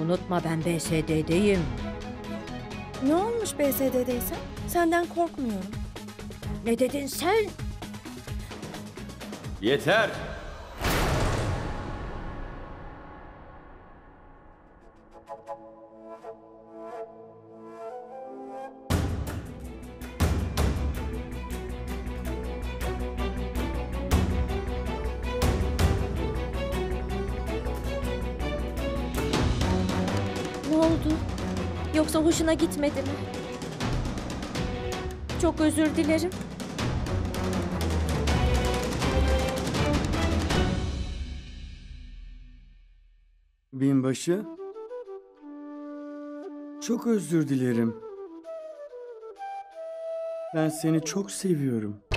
Unutma ben BSD'deyim. Ne olmuş BSD'deysen? Senden korkmuyorum. Ne dedin sen? Yeter! Ne oldu? Yoksa hoşuna gitmedi mi? Çok özür dilerim. Binbaşı, çok özür dilerim. Ben seni çok seviyorum.